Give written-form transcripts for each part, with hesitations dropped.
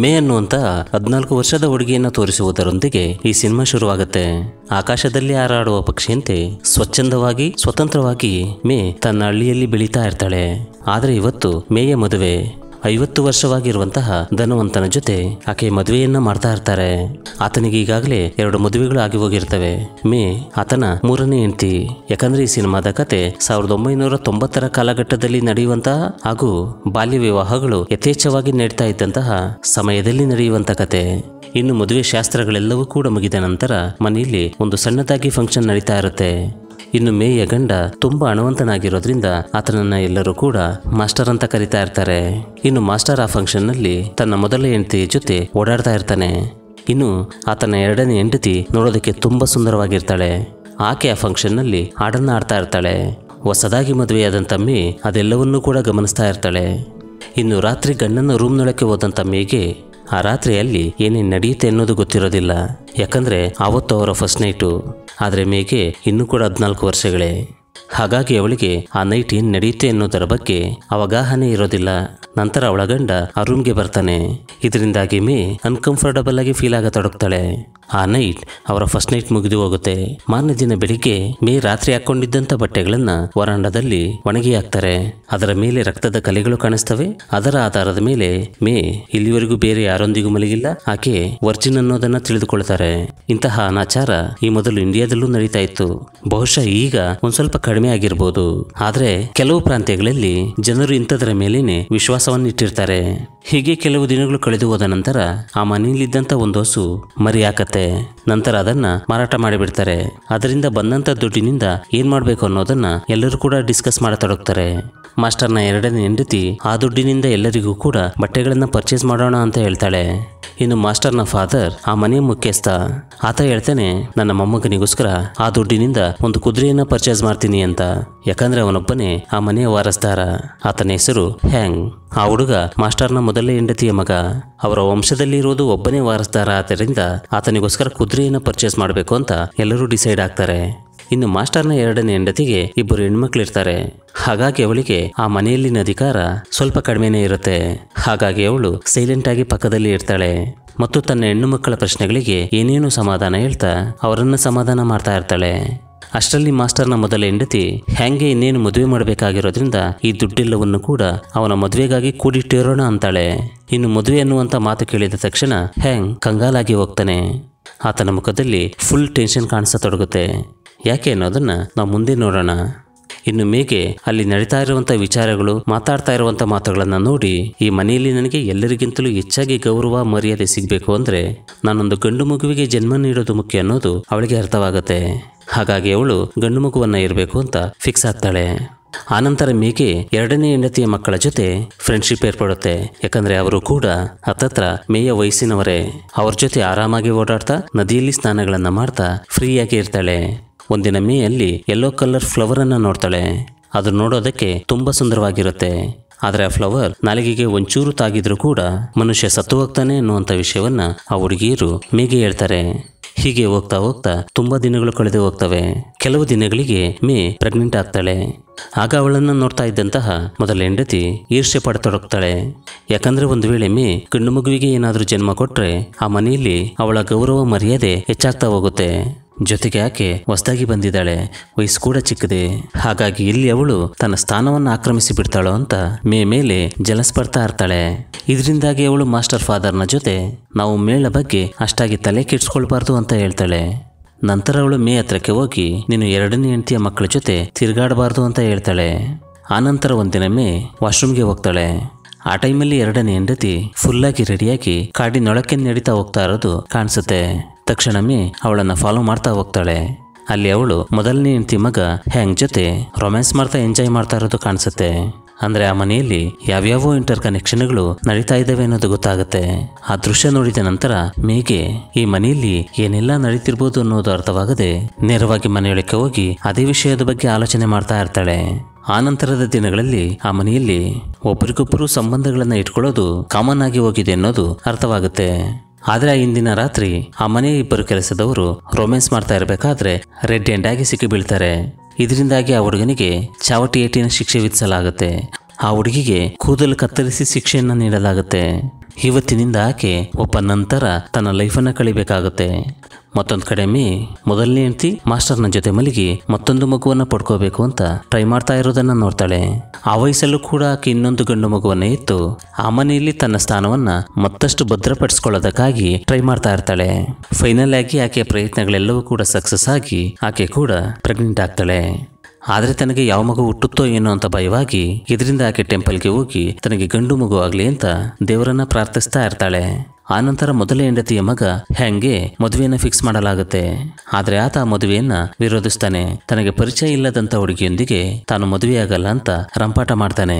ಮೇ ಅನ್ನುವಂತ 14 ವರ್ಷದ ಹುಡುಗಿಯನ್ನು ತೋರಿಸುವುದರೊಂದಿಗೆ ಈ ಸಿನಿಮಾ ಶುರುವಾಗುತ್ತೆ. ಆಕಾಶದಲ್ಲಿ ಹಾರಾಡುವ ಪಕ್ಷಿಯಂತೆ ಸ್ವಚ್ಛಂದವಾಗಿ ಸ್ವತಂತ್ರವಾಗಿ ಮೇ ತನ್ನ ಹಳ್ಳಿಯಲ್ಲಿ ಬೆಳೀತಾ ಇರ್ತಾಳೆ. ಆದರೆ ಇವತ್ತು ಮೇಯ ಮದುವೆ 50 ವರ್ಷವಾಗಿರುವಂತಹ ಧನವಂತನ ಜೊತೆ ಆಕೆ ಮದುವೆಯನ್ನ ಮಾಡ್ತಾ ಇರ್ತಾರೆ. ಆತನಿಗೆ ಈಗಾಗಲೇ 2 ಮದುವೆಗಳು ಆಗಿ ಹೋಗಿರ್ತವೆ. ಮೇ ಆತನ 3ನೇ ಹೆಂಡತಿ. ಯಾಕಂದ್ರೆ ಈ ಸಿನಿಮಾದ ಕತೆ 1990ರ ಕಾಲಘಟ್ಟದಲ್ಲಿ ನಡೆಯುವಂತಹ ಹಾಗೂ ಬಾಲ್ಯ ವಿವಾಹಗಳು ಯಥೇಚ್ಛವಾಗಿ ನಡೀತಾ ಇದ್ದಂತಹ ಸಮಯದಲ್ಲಿ ನಡೆಯುವಂತಹ ಕತೆ. ಇನ್ನು ಮದುವೆ ಶಾಸ್ತ್ರಗಳೆಲ್ಲವೂ ಕೂಡ ಮುಗಿದ ನಂತರ ಮನೆಯಲ್ಲಿ ಒಂದು ಸಣ್ಣದಾಗಿ ಫಂಕ್ಷನ್ ನಡೀತಾ ಇರುತ್ತೆ. ಇನ್ನು ಮೇಯ ಗಂಡ ತುಂಬಾ ಹಣವಂತನಾಗಿರೋದ್ರಿಂದ ಆತನನ್ನ ಎಲ್ಲರೂ ಕೂಡ ಮಾಸ್ಟರ್ ಅಂತ ಕರೀತಾ ಇರ್ತಾರೆ. ಇನ್ನು ಮಾಸ್ಟರ್ ಆ ಫಂಕ್ಷನ್ ನಲ್ಲಿ ತನ್ನ ಮೊದಲ ಹೆಂಡತಿಯ ಜೊತೆ ಓಡಾಡ್ತಾ ಇರ್ತಾನೆ. ಇನ್ನು ಆತನ 2ನೇ ಹೆಂಡತಿ ನೋಡೋದಕ್ಕೆ ತುಂಬಾ ಸುಂದರವಾಗಿರ್ತಾಳೆ. ಆಕೆ ಆ ಫಂಕ್ಷನ್ ನಲ್ಲಿ ಹಾಡನ್ನ ಆಡ್ತಾ ಇರ್ತಾಳೆ. ಹೊಸದಾಗಿ ಮದುವೆಯಾದಂತ ಮೇ ಅದೆಲ್ಲವನ್ನೂ ಕೂಡ ಗಮನಿಸ್ತಾ ಇರ್ತಾಳೆ. ಇನ್ನು ರಾತ್ರಿ ಗಂಡನ ರೂಮ್ನೊಳಕ್ಕೆ ಹೋದಂತ ಮೇಗೆ ಆ ರಾತ್ರಿಯಲ್ಲಿ ಏನೇನು ನಡೆಯುತ್ತೆ ಅನ್ನೋದು ಗೊತ್ತಿರೋದಿಲ್ಲ. ಯಾಕಂದರೆ ಆವತ್ತು ಅವರ ಫಸ್ಟ್ ನೈಟು. ಆದರೆ ಮೇಗೆ ಇನ್ನೂ ಕೂಡ 14 ವರ್ಷಗಳೇ. ಹಾಗಾಗಿ ಅವಳಿಗೆ ಆ ನೈಟ್ ಏನು ನಡೆಯುತ್ತೆ ಅನ್ನೋದರ ಬಗ್ಗೆ ಅವಗಾಹನೆ ಇರೋದಿಲ್ಲ. ನಂತರ ಅವಳ ಗಂಡ ಆ ರೂಮ್ಗೆ ಬರ್ತಾನೆ. ಇದರಿಂದಾಗಿ ಮೇ ಅನ್ಕಂಫರ್ಟಬಲ್ ಆಗಿ ಫೀಲ್ ಆಗತೊಡಗ್ತಾಳೆ. ಆ ನೈಟ್ ಅವರ ಫಸ್ಟ್ ನೈಟ್ ಮುಗಿದು ಹೋಗುತ್ತೆ. ಮಾರನೇ ದಿನ ಬೆಳಿಗ್ಗೆ ಮೇ ರಾತ್ರಿ ಹಾಕೊಂಡಿದ್ದಂಥ ಬಟ್ಟೆಗಳನ್ನು ವರಾಂಡದಲ್ಲಿ ಒಣಗಿ ಹಾಕ್ತಾರೆ. ಅದರ ಮೇಲೆ ರಕ್ತದ ಕಲೆಗಳು ಕಾಣಿಸ್ತವೆ. ಅದರ ಆಧಾರದ ಮೇಲೆ ಮೇ ಇಲ್ಲಿವರೆಗೂ ಬೇರೆ ಯಾರೊಂದಿಗೂ ಮಲಗಿಲ್ಲ, ಆಕೆ ವರ್ಜಿನ್ ಅನ್ನೋದನ್ನ ತಿಳಿದುಕೊಳ್ತಾರೆ. ಇಂತಹ ಅನಾಚಾರ ಈ ಮೊದಲು ಇಂಡಿಯಾದಲ್ಲೂ ನಡೀತಾ ಇತ್ತು. ಬಹುಶಃ ಈಗ ಒಂದು ಸ್ವಲ್ಪ ಕಡಿಮೆ ಆಗಿರ್ಬೋದು. ಆದರೆ ಕೆಲವು ಪ್ರಾಂತ್ಯಗಳಲ್ಲಿ ಜನರು ಇಂಥದರ ಮೇಲೇನೆ ವಿಶ್ವಾಸವನ್ನು ಇಟ್ಟಿರ್ತಾರೆ. ಹೀಗೆ ಕೆಲವು ದಿನಗಳು ಕಳೆದು ಹೋದ ನಂತರ ಆ ಮನೆಯಲ್ಲಿದ್ದಂಥ ಒಂದು ಹಸು ಮರಿ ಹಾಕತ್ತೆ. ನಂತರ ಅದನ್ನ ಮಾರಾಟ ಮಾಡಿಬಿಡ್ತಾರೆ. ಅದರಿಂದ ಬಂದಂಥ ದುಡ್ಡಿನಿಂದ ಏನ್ ಮಾಡಬೇಕು ಅನ್ನೋದನ್ನ ಎಲ್ಲರೂ ಕೂಡ ಡಿಸ್ಕಸ್ ಮಾಡತೊಡಗ್ತಾರೆ. ಮಾಸ್ಟರ್ನ 2ನೇ ಹೆಂಡತಿ ಆ ದುಡ್ಡಿನಿಂದ ಎಲ್ಲರಿಗೂ ಕೂಡ ಬಟ್ಟೆಗಳನ್ನ ಪರ್ಚೇಸ್ ಮಾಡೋಣ ಅಂತ ಹೇಳ್ತಾಳೆ. ಇನ್ನು ಮಾಸ್ಟರ್ನ ಫಾದರ್ ಆ ಮನೆಯ ಮುಖ್ಯಸ್ಥ. ಆತ ಹೇಳ್ತಾನೆ, ನನ್ನ ಮೊಮ್ಮಗನಿಗೋಸ್ಕರ ಆ ದುಡ್ಡಿನಿಂದ ಒಂದು ಕುದುರೆಯನ್ನ ಪರ್ಚೇಸ್ ಮಾಡ್ತೀನಿ ಅಂತ. ಯಾಕಂದ್ರೆ ಅವನೊಬ್ಬನೇ ಆ ಮನೆಯ ವಾರಸ್ದಾರ. ಆತನ ಹೆಸರು ಹ್ಯಾಂಗ್. ಆ ಹುಡುಗ ಮಾಸ್ಟರ್ನ ಮೊದಲೇ ಹೆಂಡತಿಯ ಮಗ. ಅವರ ವಂಶದಲ್ಲಿ ಇರೋದು ಒಬ್ಬನೇ ವಾರಸ್ದಾರ. ಆದ್ದರಿಂದ ಆತನಿಗೋಸ್ಕರ ಕುದುರೆಯನ್ನು ಪರ್ಚೇಸ್ ಮಾಡಬೇಕು ಅಂತ ಎಲ್ಲರೂ ಡಿಸೈಡ್ ಆಗ್ತಾರೆ. ಇನ್ನು ಮಾಸ್ಟರ್ನ 2ನೇ ಹೆಂಡತಿಗೆ 2 ಹೆಣ್ಮಕ್ಳಿರ್ತಾರೆ. ಹಾಗಾಗಿ ಅವಳಿಗೆ ಆ ಮನೆಯಲ್ಲಿನ ಅಧಿಕಾರ ಸ್ವಲ್ಪ ಕಡಿಮೆನೇ ಇರುತ್ತೆ. ಹಾಗಾಗಿ ಅವಳು ಸೈಲೆಂಟ್ ಆಗಿ ಪಕ್ಕದಲ್ಲಿ ಇರ್ತಾಳೆ ಮತ್ತು ತನ್ನ ಹೆಣ್ಣು ಮಕ್ಕಳ ಪ್ರಶ್ನೆಗಳಿಗೆ ಏನೇನು ಸಮಾಧಾನ ಹೇಳ್ತಾ ಅವರನ್ನು ಸಮಾಧಾನ ಮಾಡ್ತಾ ಇರ್ತಾಳೆ. ಅಷ್ಟರಲ್ಲಿ ಮಾಸ್ಟರ್ನ ಮೊದಲ ಹೆಂಡತಿ ಹ್ಯಾಂಗೆ ಇನ್ನೇನು ಮದುವೆ ಮಾಡಬೇಕಾಗಿರೋದ್ರಿಂದ ಈ ದುಡ್ಡೆಲ್ಲವನ್ನು ಕೂಡ ಅವನ ಮದುವೆಗಾಗಿ ಕೂಡಿಟ್ಟಿರೋಣ ಅಂತಾಳೆ. ಇನ್ನು ಮದುವೆ ಅನ್ನುವಂಥ ಮಾತು ಕೇಳಿದ ತಕ್ಷಣ ಹ್ಯಾಂಗ್ ಕಂಗಾಲಾಗಿ ಹೋಗ್ತಾನೆ. ಆತನ ಮುಖದಲ್ಲಿ ಫುಲ್ ಟೆನ್ಷನ್ ಕಾಣಿಸತೊಡಗುತ್ತೆ. ಯಾಕೆ ಅನ್ನೋದನ್ನು ನಾವು ಮುಂದೆ ನೋಡೋಣ. ಇನ್ನು ಮೇಗೆ ಅಲ್ಲಿ ನಡೀತಾ ಇರುವಂಥ ವಿಚಾರಗಳು, ಮಾತಾಡ್ತಾ ಇರುವಂಥ ಮಾತುಗಳನ್ನು ನೋಡಿ, ಈ ಮನೆಯಲ್ಲಿ ನನಗೆ ಎಲ್ಲರಿಗಿಂತಲೂ ಹೆಚ್ಚಾಗಿ ಗೌರವ ಮರ್ಯಾದೆ ಸಿಗಬೇಕು ಅಂದರೆ ನಾನೊಂದು ಗಂಡು ಮಗುವಿಗೆ ಜನ್ಮ ನೀಡೋದು ಮುಖ್ಯ ಅನ್ನೋದು ಅವಳಿಗೆ ಅರ್ಥವಾಗುತ್ತೆ. ಹಾಗಾಗಿ ಅವಳು ಗಂಡು ಮಗುವನ್ನ ಇರಬೇಕು ಅಂತ ಫಿಕ್ಸ್ ಆಗ್ತಾಳೆ. ಆನಂತರ ಮೇಗೆ 2ನೇ ಹೆಂಡತಿಯ ಮಕ್ಕಳ ಜೊತೆ ಫ್ರೆಂಡ್ಶಿಪ್ ಏರ್ಪಡುತ್ತೆ. ಯಾಕಂದ್ರೆ ಅವರು ಕೂಡ ಹತ್ತತ್ರ ಮೇಯ ವಯಸ್ಸಿನವರೇ. ಅವ್ರ ಜೊತೆ ಆರಾಮಾಗಿ ಓಡಾಡ್ತಾ ನದಿಯಲ್ಲಿ ಸ್ನಾನಗಳನ್ನ ಮಾಡ್ತಾ ಫ್ರೀಯಾಗಿ ಇರ್ತಾಳೆ. ಒಂದಿನ ಮೇಯಲ್ಲಿ ಯೆಲ್ಲೋ ಕಲರ್ ಫ್ಲವರ್ ಅನ್ನ ನೋಡ್ತಾಳೆ. ಅದು ನೋಡೋದಕ್ಕೆ ತುಂಬಾ ಸುಂದರವಾಗಿರುತ್ತೆ. ಆದರೆ ಆ ಫ್ಲವರ್ ನಾಲಿಗೆಗೆ ಒಂಚೂರು ತಾಗಿದ್ರೂ ಕೂಡ ಮನುಷ್ಯ ಸತ್ತು ಹೋಗ್ತಾನೆ ಅನ್ನುವಂಥ ವಿಷಯವನ್ನ ಆ ಹುಡುಗಿಯರು ಮೇಗೆ ಹೇಳ್ತಾರೆ. ಹೀಗೆ ಹೋಗ್ತಾ ಹೋಗ್ತಾ ತುಂಬಾ ದಿನಗಳು ಕಳೆದು ಹೋಗ್ತವೆ. ಕೆಲವು ದಿನಗಳಿಗೆ ಮೇ ಪ್ರೆಗ್ನೆಂಟ್ ಆಗ್ತಾಳೆ. ಆಗ ಅವಳನ್ನು ನೋಡ್ತಾ ಇದ್ದಂತಹ ಮೊದಲ ಹೆಂಡತಿ ಈರ್ಷ್ಯ ಪಡತೊಡಗ್ತಾಳೆ. ಯಾಕಂದ್ರೆ ಒಂದು ವೇಳೆ ಮೇ ಗಂಡು ಮಗುವಿಗೆ ಏನಾದರೂ ಜನ್ಮ ಕೊಟ್ಟರೆ ಆ ಮನೆಯಲ್ಲಿ ಅವಳ ಗೌರವ ಮರ್ಯಾದೆ ಹೆಚ್ಚಾಗ್ತಾ ಹೋಗುತ್ತೆ. ಜೊತೆಗೆ ಆಕೆ ಹೊಸದಾಗಿ ಬಂದಿದ್ದಾಳೆ, ವಯಸ್ಸು ಕೂಡ ಚಿಕ್ಕದೆ. ಹಾಗಾಗಿ ಇಲ್ಲಿ ಅವಳು ತನ್ನ ಸ್ಥಾನವನ್ನು ಆಕ್ರಮಿಸಿ ಬಿಡ್ತಾಳೋ ಅಂತ ಮೇ ಮೇಲೆ ಜಲಸ್ ಪಡ್ತಾ ಇರ್ತಾಳೆ. ಇದರಿಂದಾಗಿ ಅವಳು ಮಾಸ್ಟರ್ ಫಾದರ್ನ ಜೊತೆ ನಾವು ಮೇಳ ಬಗ್ಗೆ ಅಷ್ಟಾಗಿ ತಲೆ ಕೆಡ್ಸ್ಕೊಳ್ಬಾರ್ದು ಅಂತ ಹೇಳ್ತಾಳೆ. ನಂತರ ಅವಳು ಮೇ ಹತ್ರಕ್ಕೆ ಹೋಗಿ ನೀನು 2ನೇ ಹೆಂಡತಿಯ ಮಕ್ಕಳ ಜೊತೆ ತಿರುಗಾಡಬಾರ್ದು ಅಂತ ಹೇಳ್ತಾಳೆ. ಆನಂತರ ಒಂದಿನ ಮೇ ವಾಶ್ರೂಮ್ಗೆ ಹೋಗ್ತಾಳೆ. ಆ ಟೈಮಲ್ಲಿ 2ನೇ ಹೆಂಡತಿ ಫುಲ್ಲಾಗಿ ರೆಡಿಯಾಗಿ ಕಾಡಿನೊಳಕ್ಕೆ ನಡೀತಾ ಹೋಗ್ತಾ ಇರೋದು ಕಾಣಿಸುತ್ತೆ. ತಕ್ಷಣವೇ ಅವಳನ್ನು ಫಾಲೋ ಮಾಡ್ತಾ ಹೋಗ್ತಾಳೆ. ಅಲ್ಲಿ ಅವಳು ಮೊದಲನೇ ಹೆಂಡತಿ ಮಗ ಹ್ಯಾಂಗ್ ಜೊತೆ ರೊಮ್ಯಾನ್ಸ್ ಮಾಡ್ತಾ ಎಂಜಾಯ್ ಮಾಡ್ತಾ ಇರೋದು ಕಾಣಿಸುತ್ತೆ. ಅಂದರೆ ಆ ಮನೆಯಲ್ಲಿ ಯಾವ್ಯಾವೋ ಇಂಟರ್ ಕನೆಕ್ಷನ್ಗಳು ನಡೀತಾ ಇದ್ದಾವೆ ಅನ್ನೋದು ಗೊತ್ತಾಗುತ್ತೆ. ಆ ದೃಶ್ಯ ನೋಡಿದ ನಂತರ ಮೇಗೆ ಈ ಮನೆಯಲ್ಲಿ ಏನೆಲ್ಲ ನಡೀತಿರ್ಬೋದು ಅನ್ನೋದು ಅರ್ಥವಾಗದೆ ನೇರವಾಗಿ ಮನೆಯೊಳಕ್ಕೆ ಹೋಗಿ ಅದೇ ವಿಷಯದ ಬಗ್ಗೆ ಆಲೋಚನೆ ಮಾಡ್ತಾ ಇರ್ತಾಳೆ. ಆನಂತರದ ದಿನಗಳಲ್ಲಿ ಆ ಮನೆಯಲ್ಲಿ ಒಬ್ಬರಿಗೊಬ್ಬರು ಸಂಬಂಧಗಳನ್ನು ಇಟ್ಕೊಳ್ಳೋದು ಕಾಮನ್ ಆಗಿ ಹೋಗಿದೆ ಅನ್ನೋದು ಅರ್ಥವಾಗುತ್ತೆ. ಆದರೆ ಇಂದಿನ ರಾತ್ರಿ ಆ ಮನೆಯ 2 ಕೆಲಸದವರು ರೊಮ್ಯಾನ್ಸ್ ಮಾಡ್ತಾ ಇರಬೇಕಾದ್ರೆ ರೆಡ್ ಹ್ಯಾಂಡ್ ಆಗಿ ಸಿಕ್ಕಿ ಬೀಳ್ತಾರೆ. ಇದರಿಂದಾಗಿ ಆ ಹುಡುಗನಿಗೆ ಚಾವಟಿ ಏಟಿನ ಶಿಕ್ಷೆ ವಿಧಿಸಲಾಗುತ್ತೆ. ಆ ಹುಡುಗಿಗೆ ಕೂದಲು ಕತ್ತರಿಸಿ ಶಿಕ್ಷೆಯನ್ನು ನೀಡಲಾಗುತ್ತೆ. ಇವತ್ತಿನಿಂದ ಆಕೆ ಒಬ್ಬ ನಂತರ ತನ್ನ ಲೈಫನ್ನು ಕಳಿಬೇಕಾಗುತ್ತೆ. ಮತ್ತೊಂದು ಕಡೆಮೆ ಮೊದಲನೇ ಹೆಂಡತಿ ಮಾಸ್ಟರ್ನ ಜೊತೆ ಮಲಗಿ ಮತ್ತೊಂದು ಮಗುವನ್ನು ಪಡ್ಕೋಬೇಕು ಅಂತ ಟ್ರೈ ಮಾಡ್ತಾ ಇರೋದನ್ನು ನೋಡ್ತಾಳೆ. ಆ ವಯಸ್ಸಲ್ಲೂ ಕೂಡ ಆಕೆ ಇನ್ನೊಂದು ಗಂಡು ಮಗುವನ್ನು ಎತ್ತು ಆ ಮನೆಯಲ್ಲಿ ತನ್ನ ಸ್ಥಾನವನ್ನು ಮತ್ತಷ್ಟು ಭದ್ರಪಡಿಸ್ಕೊಳ್ಳೋದಕ್ಕಾಗಿ ಟ್ರೈ ಮಾಡ್ತಾ ಇರ್ತಾಳೆ. ಫೈನಲ್ ಆಗಿ ಆಕೆಯ ಪ್ರಯತ್ನಗಳೆಲ್ಲವೂ ಕೂಡ ಸಕ್ಸಸ್ ಆಗಿ ಆಕೆ ಕೂಡ ಪ್ರೆಗ್ನೆಂಟ್ ಆಗ್ತಾಳೆ. ಆದರೆ ತನಗೆ ಯಾವ ಮಗು ಹುಟ್ಟುತ್ತೋ ಏನೋ ಅಂತ ಭಯವಾಗಿ ಇದರಿಂದ ಆಕೆ ಟೆಂಪಲ್ಗೆ ಹೋಗಿ ತನಗೆ ಗಂಡು ಮಗು ಆಗಲಿ ಅಂತ ದೇವರನ್ನ ಪ್ರಾರ್ಥಿಸ್ತಾ ಇರ್ತಾಳೆ. ಆನಂತರ ಮೊದಲೇ ಹೆಂಡತಿಯ ಮಗ ಹ್ಯಾಂಗೆ ಮದುವೆಯನ್ನು ಫಿಕ್ಸ್ ಮಾಡಲಾಗುತ್ತೆ. ಆದರೆ ಆತ ಮದುವೆಯನ್ನು ವಿರೋಧಿಸ್ತಾನೆ. ತನಗೆ ಪರಿಚಯ ಇಲ್ಲದಂಥ ಹುಡುಗಿಯೊಂದಿಗೆ ತಾನು ಮದುವೆಯಾಗಲ್ಲ ಅಂತ ರಂಪಾಟ ಮಾಡ್ತಾನೆ.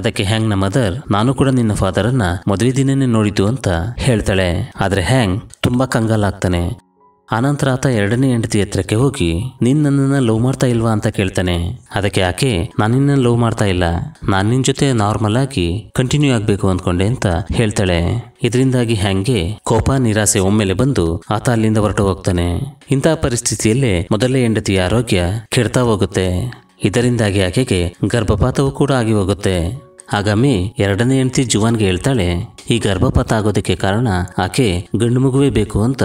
ಅದಕ್ಕೆ ಹ್ಯಾಂಗ್ನ ಮದರ್ ನಾನು ಕೂಡ ನಿನ್ನ ಫಾದರನ್ನ ಮದುವೆ ದಿನನೇ ನೋಡಿದ್ದು ಅಂತ ಹೇಳ್ತಾಳೆ. ಆದರೆ ಹ್ಯಾಂಗ್ ತುಂಬ ಕಂಗಾಲಾಗ್ತಾನೆ. ಆನಂತರ ಆತ ಎರಡನೇ ಹೆಂಡತಿ ಹತ್ರಕ್ಕೆ ಹೋಗಿ ನೀನು ನನ್ನನ್ನು ಲವ್ ಮಾಡ್ತಾ ಇಲ್ವಾ ಅಂತ ಕೇಳ್ತಾನೆ. ಅದಕ್ಕೆ ಆಕೆ ನಾನು ನಿನ್ನನ್ನು ಲವ್ ಮಾಡ್ತಾ ಇಲ್ಲ, ನಾನು ನಿನ್ನ ಜೊತೆ ನಾರ್ಮಲ್ ಆಗಿ ಕಂಟಿನ್ಯೂ ಆಗಬೇಕು ಅಂದ್ಕೊಂಡೆ ಅಂತ ಹೇಳ್ತಾಳೆ. ಇದರಿಂದಾಗಿ ಹ್ಯಾಂಗೆ ಕೋಪ ನಿರಾಸೆ ಒಮ್ಮೆಲೆ ಬಂದು ಆತ ಅಲ್ಲಿಂದ ಹೊರಟು ಹೋಗ್ತಾನೆ. ಇಂತಹ ಪರಿಸ್ಥಿತಿಯಲ್ಲೇ ಮೊದಲೇ ಹೆಂಡತಿಯ ಆರೋಗ್ಯ ಕೆಡ್ತಾ ಹೋಗುತ್ತೆ. ಇದರಿಂದಾಗಿ ಆಕೆಗೆ ಗರ್ಭಪಾತವೂ ಕೂಡ ಆಗಿ ಹೋಗುತ್ತೆ. ಆಗ ಮೇ ಎರಡನೇ ಹೆಂಡತಿ ಜುವಾನ್ಗೆ ಹೇಳ್ತಾಳೆ, ಈ ಗರ್ಭಪಾತ ಆಗೋದಕ್ಕೆ ಕಾರಣ ಆಕೆ ಗಂಡು ಮಗುವೇ ಬೇಕು ಅಂತ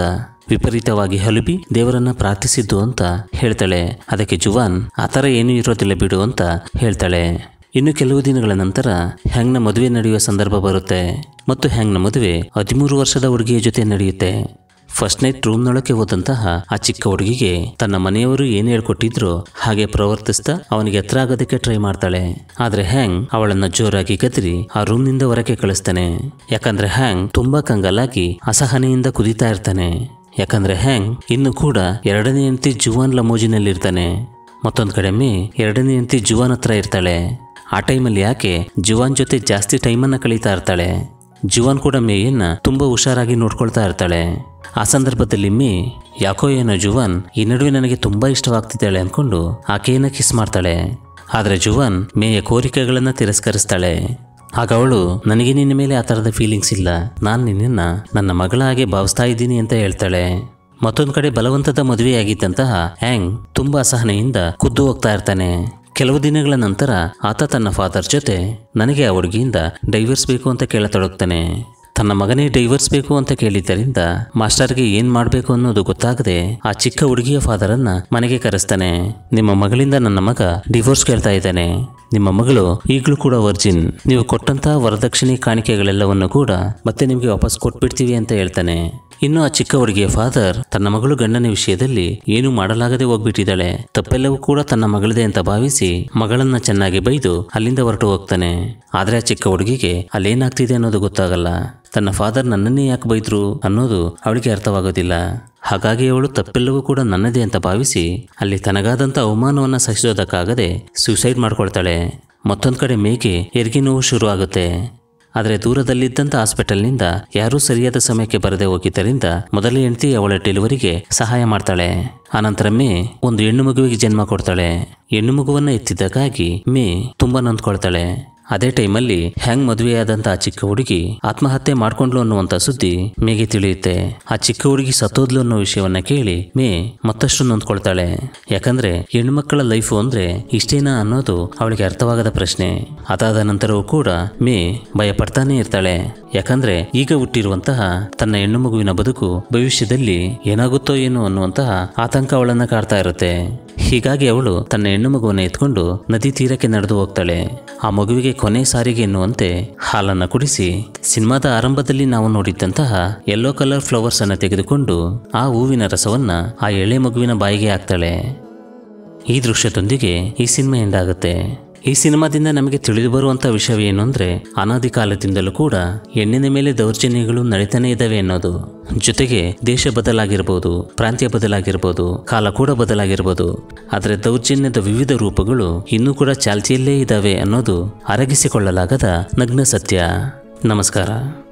ವಿಪರೀತವಾಗಿ ಹಲುಬಿ ದೇವರನ್ನ ಪ್ರಾರ್ಥಿಸಿದ್ದು ಅಂತ ಹೇಳ್ತಾಳೆ. ಅದಕ್ಕೆ ಜುವಾನ್ ಆ ಥರ ಏನೂ ಇರೋದಿಲ್ಲ ಬಿಡು ಅಂತ ಹೇಳ್ತಾಳೆ. ಇನ್ನು ಕೆಲವು ದಿನಗಳ ನಂತರ ಹ್ಯಾಂಗ್ನ ಮದುವೆ ನಡೆಯುವ ಸಂದರ್ಭ ಬರುತ್ತೆ ಮತ್ತು ಹ್ಯಾಂಗ್ನ ಮದುವೆ 13 ವರ್ಷದ ಹುಡುಗಿಯ ಜೊತೆ ನಡೆಯುತ್ತೆ. ಫಸ್ಟ್ ನೈಟ್ ರೂಮ್ನೊಳಕ್ಕೆ ಹೋದಂತಹ ಆ ಚಿಕ್ಕ ಹುಡುಗಿಗೆ ತನ್ನ ಮನೆಯವರು ಏನು ಹೇಳ್ಕೊಟ್ಟಿದ್ರು ಹಾಗೆ ಪ್ರವರ್ತಿಸ್ತಾ ಅವನಿಗೆ ಹತ್ರ ಆಗೋದಕ್ಕೆ ಟ್ರೈ ಮಾಡ್ತಾಳೆ. ಆದರೆ ಹ್ಯಾಂಗ್ ಅವಳನ್ನು ಜೋರಾಗಿ ಕತ್ತರಿ ಆ ರೂಮ್ನಿಂದ ಹೊರಕ್ಕೆ ಕಳಿಸ್ತಾನೆ. ಯಾಕಂದ್ರೆ ಹ್ಯಾಂಗ್ ತುಂಬಾ ಕಂಗಾಲಾಗಿ ಅಸಹನೆಯಿಂದ ಕುದಿತಾ ಇರ್ತಾನೆ. ಯಾಕಂದ್ರೆ ಹ್ಯಾಂಗ್ ಇನ್ನು ಕೂಡ ಎರಡನೇ ಹೆಂಡತಿ ಜುವಾನ್ ಲ ಮೋಜಿನಲ್ಲಿರ್ತಾನೆ. ಮತ್ತೊಂದು ಕಡೆಮೆ ಎರಡನೇ ಹೆಂಡತಿ ಜುವಾನ್ ಹತ್ರ ಇರ್ತಾಳೆ. ಆ ಟೈಮಲ್ಲಿ ಯಾಕೆ ಜುವಾನ್ ಜೊತೆ ಜಾಸ್ತಿ ಟೈಮನ್ನು ಕಳೀತಾ ಇರ್ತಾಳೆ. ಜುವಾನ್ ಕೂಡ ಮೇಯನ್ನು ತುಂಬಾ ಹುಷಾರಾಗಿ ನೋಡ್ಕೊಳ್ತಾ ಇರ್ತಾಳೆ. ಆ ಸಂದರ್ಭದಲ್ಲಿ ಮೇ ಯಾಕೋ ಏನೋ ಜುವಾನ್ ಈ ನಡುವೆ ನನಗೆ ತುಂಬಾ ಇಷ್ಟವಾಗ್ತಿದ್ದಾಳೆ ಅಂದ್ಕೊಂಡು ಆಕೆಯನ್ನು ಕಿಸ್ ಮಾಡ್ತಾಳೆ. ಆದರೆ ಜುವಾನ್ ಮೇಯ ಕೋರಿಕೆಗಳನ್ನು ತಿರಸ್ಕರಿಸ್ತಾಳೆ. ಆಗ ಅವಳು ನನಗೆ ನಿನ್ನ ಮೇಲೆ ಆ ಥರದ ಫೀಲಿಂಗ್ಸ್ ಇಲ್ಲ, ನಾನು ನಿನ್ನನ್ನು ನನ್ನ ಮಗಳ ಹಾಗೆ ಭಾವಿಸ್ತಾ ಇದ್ದೀನಿ ಅಂತ ಹೇಳ್ತಾಳೆ. ಮತ್ತೊಂದು ಕಡೆ ಬಲವಂತದ ಮದುವೆಯಾಗಿದ್ದಂತಹ ಹ್ಯಾಂಗ್ ತುಂಬ ಅಸಹನೆಯಿಂದ ಕುದ್ದು ಹೋಗ್ತಾ ಇರ್ತಾನೆ. ಕೆಲವು ದಿನಗಳ ನಂತರ ಆತ ತನ್ನ ಫಾದರ್ ಜೊತೆ ನನಗೆ ಆ ಹುಡುಗಿಯಿಂದ ಡೈವರ್ಸ್ ಬೇಕು ಅಂತ ಕೇಳತೊಡಗ್ತಾನೆ. ತನ್ನ ಮಗನೇ ಡೈವರ್ಸ್ ಬೇಕು ಅಂತ ಕೇಳಿದ್ದರಿಂದ ಮಾಸ್ಟರ್ಗೆ ಏನು ಮಾಡಬೇಕು ಅನ್ನೋದು ಗೊತ್ತಾಗದೆ ಆ ಚಿಕ್ಕ ಹುಡುಗಿಯ ಫಾದರನ್ನು ಮನೆಗೆ ಕರೆಸ್ತಾನೆ. ನಿಮ್ಮ ಮಗಳಿಂದ ನನ್ನ ಮಗ ಡಿವೋರ್ಸ್ ಕೇಳ್ತಾ ಇದ್ದಾನೆ, ನಿಮ್ಮ ಮಗಳು ಈಗಲೂ ಕೂಡ ವರ್ಜಿನ್, ನೀವು ಕೊಟ್ಟಂತಹ ವರದಕ್ಷಿಣೆ ಕಾಣಿಕೆಗಳೆಲ್ಲವನ್ನು ಕೂಡ ಮತ್ತೆ ನಿಮಗೆ ವಾಪಸ್ ಕೊಟ್ಬಿಡ್ತೀವಿ ಅಂತ ಹೇಳ್ತಾನೆ. ಇನ್ನು ಆ ಚಿಕ್ಕ ಹುಡುಗಿಯ ಫಾದರ್ ತನ್ನ ಮಗಳು ಗಂಡನ ವಿಷಯದಲ್ಲಿ ಏನೂ ಮಾಡಲಾಗದೆ ಹೋಗ್ಬಿಟ್ಟಿದ್ದಾಳೆ, ತಪ್ಪೆಲ್ಲವೂ ಕೂಡ ತನ್ನ ಮಗಳದೇ ಅಂತ ಭಾವಿಸಿ ಮಗಳನ್ನ ಚೆನ್ನಾಗಿ ಬೈದು ಅಲ್ಲಿಂದ ಹೊರಟು ಹೋಗ್ತಾನೆ. ಆದರೆ ಆ ಚಿಕ್ಕ ಹುಡುಗಿಗೆ ಅಲ್ಲೇನಾಗ್ತಿದೆ ಅನ್ನೋದು ಗೊತ್ತಾಗಲ್ಲ. ತನ್ನ ಫಾದರ್ ನನ್ನನ್ನೇ ಯಾಕೆ ಬೈದ್ರು ಅನ್ನೋದು ಅವಳಿಗೆ ಅರ್ಥವಾಗೋದಿಲ್ಲ. ಹಾಗಾಗಿ ಅವಳು ತಪ್ಪೆಲ್ಲವೂ ಕೂಡ ನನ್ನದೇ ಅಂತ ಭಾವಿಸಿ ಅಲ್ಲಿ ತನಗಾದಂಥ ಅವಮಾನವನ್ನು ಸಹಿಸೋದಕ್ಕಾಗದೆ ಸೂಸೈಡ್ ಮಾಡ್ಕೊಳ್ತಾಳೆ. ಮತ್ತೊಂದು ಕಡೆ ಮೇಗೆ ಹೆರಿಗೆ ನೋವು ಶುರು ಆಗುತ್ತೆ. ಆದರೆ ದೂರದಲ್ಲಿದ್ದಂಥ ಹಾಸ್ಪಿಟಲ್ನಿಂದ ಯಾರೂ ಸರಿಯಾದ ಸಮಯಕ್ಕೆ ಬರದೆ ಹೋಗಿದ್ದರಿಂದ ಮೊದಲೇ ಹೆಂಡತಿ ಅವಳ ಡೆಲಿವರಿಗೆ ಸಹಾಯ ಮಾಡ್ತಾಳೆ. ಆನಂತರ ಮೇ ಒಂದು ಹೆಣ್ಣು ಮಗುವಿಗೆ ಜನ್ಮ ಕೊಡ್ತಾಳೆ. ಹೆಣ್ಣು ಮಗುವನ್ನು ಎತ್ತಿದ್ದಕ್ಕಾಗಿ ಮೇ ತುಂಬ ನೊಂದ್ಕೊಳ್ತಾಳೆ. ಅದೇ ಟೈಮಲ್ಲಿ ಹ್ಯಾಂಗ್ ಮದುವೆಯಾದಂಥ ಆ ಚಿಕ್ಕ ಹುಡುಗಿ ಆತ್ಮಹತ್ಯೆ ಮಾಡಿಕೊಂಡ್ಲು ಅನ್ನುವಂಥ ಸುದ್ದಿ ಮೇಗೆ ತಿಳಿಯುತ್ತೆ. ಆ ಚಿಕ್ಕ ಹುಡುಗಿ ಸತ್ತೋದ್ಲು ಅನ್ನೋ ವಿಷಯವನ್ನು ಕೇಳಿ ಮೇ ಮತ್ತಷ್ಟು ನೊಂದ್ಕೊಳ್ತಾಳೆ. ಯಾಕಂದರೆ ಹೆಣ್ಣುಮಕ್ಕಳ ಲೈಫು ಅಂದರೆ ಇಷ್ಟೇನಾ ಅನ್ನೋದು ಅವಳಿಗೆ ಅರ್ಥವಾಗದ ಪ್ರಶ್ನೆ. ಅದಾದ ನಂತರವೂ ಕೂಡ ಮೇ ಭಯಪಡ್ತಾನೇ ಇರ್ತಾಳೆ. ಯಾಕಂದರೆ ಈಗ ಹುಟ್ಟಿರುವಂತಹ ತನ್ನ ಹೆಣ್ಣು ಮಗುವಿನ ಬದುಕು ಭವಿಷ್ಯದಲ್ಲಿ ಏನಾಗುತ್ತೋ ಏನೋ ಅನ್ನುವಂತಹ ಆತಂಕ ಅವಳನ್ನು ಕಾಡ್ತಾ ಇರುತ್ತೆ. ಹೀಗಾಗಿ ಅವಳು ತನ್ನ ಹೆಣ್ಣು ಮಗುವನ್ನು ಎತ್ಕೊಂಡು ನದಿ ತೀರಕ್ಕೆ ನಡೆದು ಹೋಗ್ತಾಳೆ. ಆ ಮಗುವಿಗೆ ಕೊನೆ ಸಾರಿಗೆ ಎನ್ನುವಂತೆ ಹಾಲನ್ನು ಕುಡಿಸಿ ಸಿನಿಮಾದ ಆರಂಭದಲ್ಲಿ ನಾವು ನೋಡಿದ್ದಂತಹ ಯೆಲ್ಲೋ ಕಲರ್ ಫ್ಲವರ್ಸ್ ಅನ್ನು ತೆಗೆದುಕೊಂಡು ಆ ಹೂವಿನ ರಸವನ್ನು ಆ ಎಳೆ ಮಗುವಿನ ಬಾಯಿಗೆ ಹಾಕ್ತಾಳೆ. ಈ ದೃಶ್ಯದೊಂದಿಗೆ ಈ ಸಿನಿಮಾ ಎಂಡ್ ಆಗುತ್ತೆ. ಈ ಸಿನಿಮಾದಿಂದ ನಮಗೆ ತಿಳಿದು ಬರುವಂಥ ವಿಷಯವೇನು ಅಂದರೆ ಅನಾದಿ ಕಾಲದಿಂದಲೂ ಕೂಡ ಹೆಣ್ಣಿನ ಮೇಲೆ ದೌರ್ಜನ್ಯಗಳು ನಡೀತಾನೆ ಇದ್ದಾವೆ ಅನ್ನೋದು. ಜೊತೆಗೆ ದೇಶ ಬದಲಾಗಿರ್ಬೋದು, ಪ್ರಾಂತ್ಯ ಬದಲಾಗಿರ್ಬೋದು, ಕಾಲ ಕೂಡ ಬದಲಾಗಿರ್ಬೋದು, ಆದರೆ ದೌರ್ಜನ್ಯದ ವಿವಿಧ ರೂಪಗಳು ಇನ್ನೂ ಕೂಡ ಚಾಲ್ತಿಯಲ್ಲೇ ಇದ್ದಾವೆ ಅನ್ನೋದು ಅರಗಿಸಿಕೊಳ್ಳಲಾಗದ ನಗ್ನ ಸತ್ಯ. ನಮಸ್ಕಾರ.